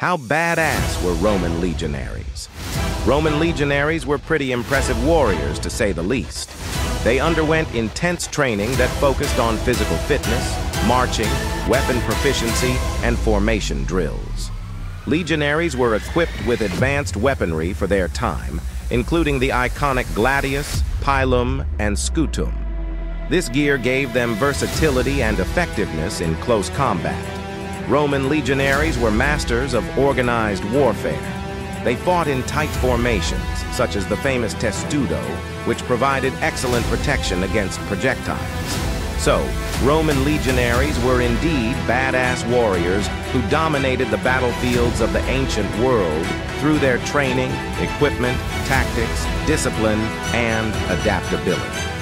How badass were Roman legionaries? Roman legionaries were pretty impressive warriors, to say the least. They underwent intense training that focused on physical fitness, marching, weapon proficiency, and formation drills. Legionaries were equipped with advanced weaponry for their time, including the iconic Gladius, Pilum, and Scutum. This gear gave them versatility and effectiveness in close combat. Roman legionaries were masters of organized warfare. They fought in tight formations, such as the famous Testudo, which provided excellent protection against projectiles. So, Roman legionaries were indeed badass warriors who dominated the battlefields of the ancient world through their training, equipment, tactics, discipline, and adaptability.